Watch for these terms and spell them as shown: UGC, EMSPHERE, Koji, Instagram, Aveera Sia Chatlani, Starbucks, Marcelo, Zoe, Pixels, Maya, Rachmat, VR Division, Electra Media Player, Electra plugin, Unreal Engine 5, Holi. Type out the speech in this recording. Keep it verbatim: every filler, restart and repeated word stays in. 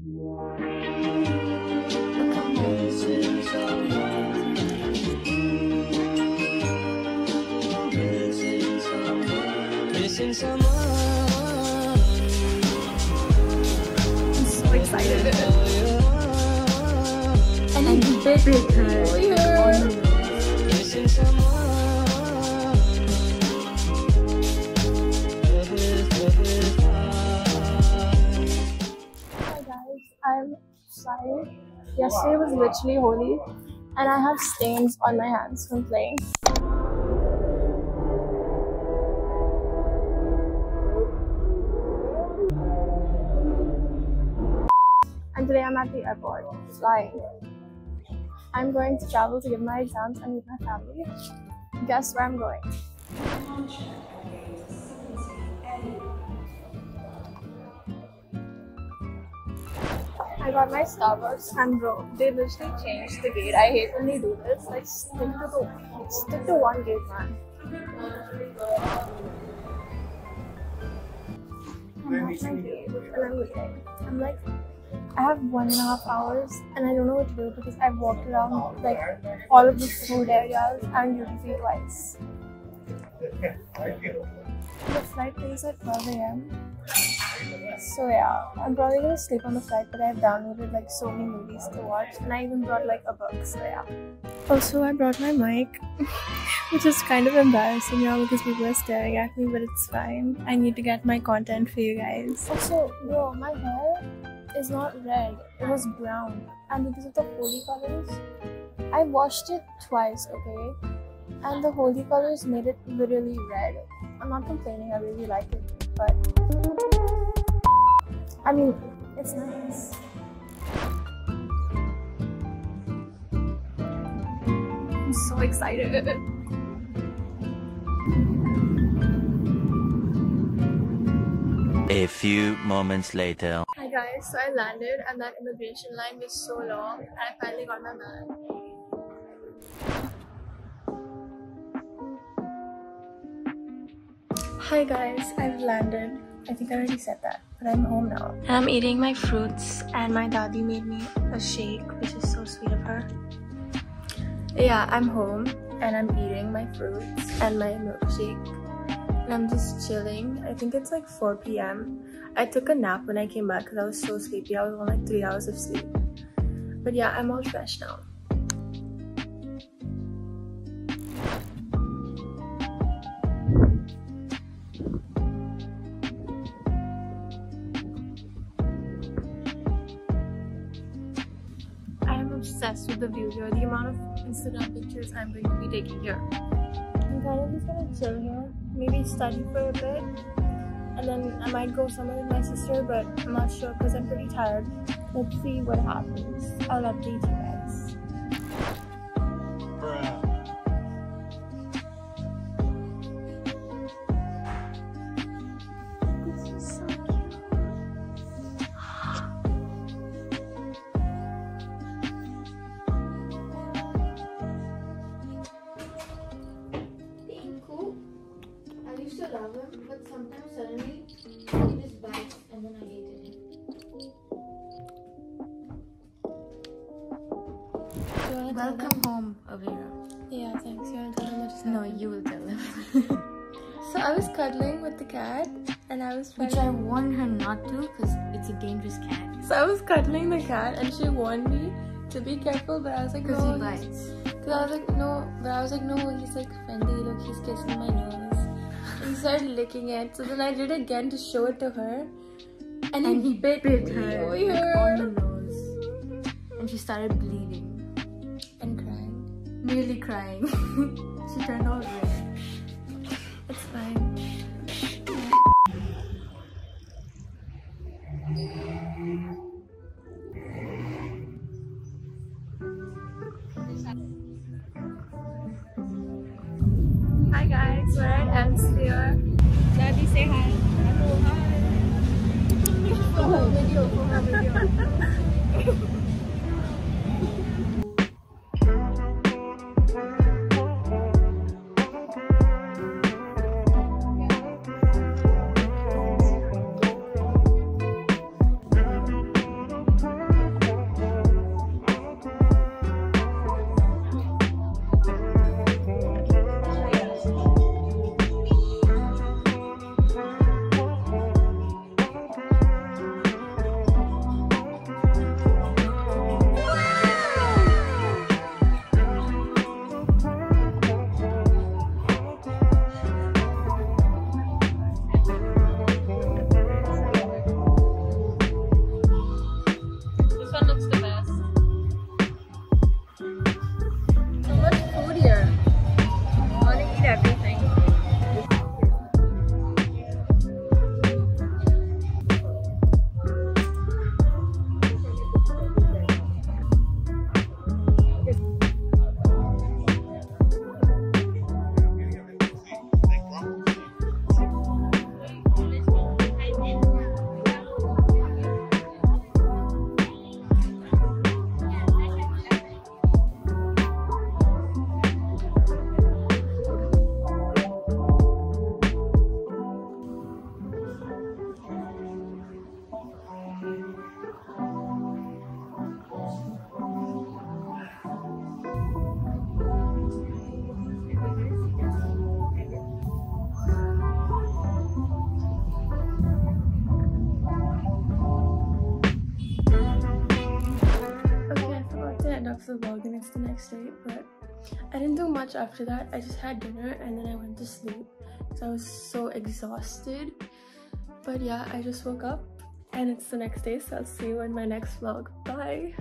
Missing someone. I'm so excited. And I'm bigger. Missing someone. I'm sorry. Yesterday was literally Holi, and I have stains on my hands from playing. And today I'm at the airport, flying. I'm going to travel to give my exams and meet my family. Guess where I'm going? I got my Starbucks and bro, they literally changed the gate. I hate when they do this. Like, stick to the stick to one gate, man. I'm at my gate and I'm waiting. I'm like, I have one and a half hours and I don't know what to do because I've walked around like all of the food areas and U G C twice. The flight leaves at twelve A M So yeah, I'm probably gonna sleep on the flight, but I've downloaded like so many movies to watch, and I even brought like a book, so yeah. Also, I brought my mic, which is kind of embarrassing now because people are staring at me, but it's fine. I need to get my content for you guys. Also, bro, my hair is not red, it was brown, and because of the Holi colors, I washed it twice, okay? And the Holi colors made it literally red. I'm not complaining, I really like it, but I mean, it's nice. I'm so excited. A few moments later. Hi guys, so I landed and that immigration line was so long and I finally got my bag. Hi guys, I've landed. I think I already said that, but I'm home now. And I'm eating my fruits and my dadi made me a shake, which is so sweet of her. Yeah, I'm home and I'm eating my fruits and my milkshake. And I'm just chilling. I think it's like four P M I took a nap when I came back because I was so sleepy. I was on like three hours of sleep. But yeah, I'm all fresh now. Obsessed with the view here, the amount of Instagram pictures I'm going to be taking here. I'm kind of just gonna chill here, maybe study for a bit, and then I might go somewhere with my sister, but I'm not sure because I'm pretty tired. Let's see what happens. I'll update you guys. Love him, but sometimes suddenly he just bites and then I hated him. Welcome home, Aveera. Yeah, thanks. You will tell him what's happening. No, you will tell him. So I was cuddling with the cat and I was Which I warned her not to because it's a dangerous cat. So I was cuddling the cat and she warned me to be careful, but I was like, no. Because he bites. Because I was like, no. But I was like, no, he's like friendly. Look, he's kissing my nose. He started licking it, so then I did it again to show it to her, and, and he bit, bit her, like, on the nose, and she started bleeding and crying, nearly crying. She turned all red. It's fine. Hi guys, we're at EMSPHERE. Daddy, say hi. Hello, hi. For her video, for her video. up for vloginess the next day, but I didn't do much after that. I just had dinner and then I went to sleep because I was so exhausted. But yeah, I just woke up and it's the next day, so I'll see you in my next vlog. Bye!